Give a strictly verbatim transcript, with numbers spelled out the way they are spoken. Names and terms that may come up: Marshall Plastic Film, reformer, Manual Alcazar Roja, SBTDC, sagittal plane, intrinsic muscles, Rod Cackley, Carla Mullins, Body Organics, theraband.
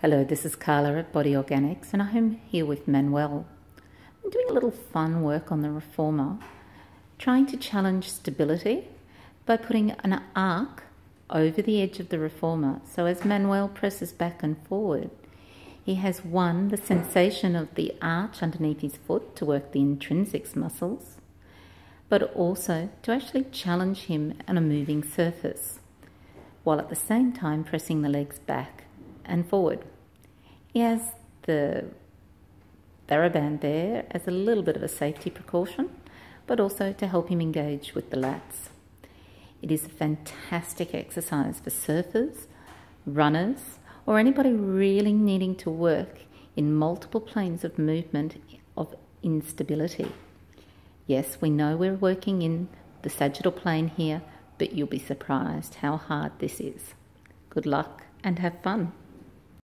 Hello, this is Carla at Body Organics and I'm here with Manuel. I'm doing a little fun work on the reformer, trying to challenge stability by putting an arc over the edge of the reformer. So as Manuel presses back and forward, he has one, the sensation of the arch underneath his foot to work the intrinsic muscles, but also to actually challenge him on a moving surface, while at the same time pressing the legs back and forward. He has the theraband there as a little bit of a safety precaution, but also to help him engage with the lats. It is a fantastic exercise for surfers, runners, or anybody really needing to work in multiple planes of movement of instability. Yes, we know we're working in the sagittal plane here, but you'll be surprised how hard this is. Good luck and have fun.